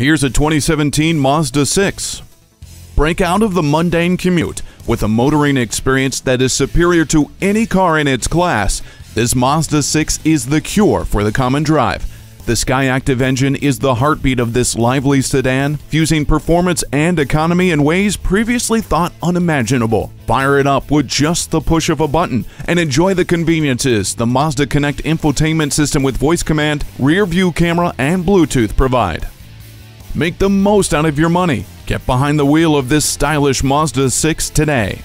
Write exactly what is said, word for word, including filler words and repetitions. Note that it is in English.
Here's a twenty seventeen Mazda six. Break out of the mundane commute with a motoring experience that is superior to any car in its class. This Mazda six is the cure for the common drive. The Skyactiv engine is the heartbeat of this lively sedan, fusing performance and economy in ways previously thought unimaginable. Fire it up with just the push of a button and enjoy the conveniences the Mazda Connect infotainment system with voice command, rear view camera, and Bluetooth provide. Make the most out of your money. Get behind the wheel of this stylish Mazda six today.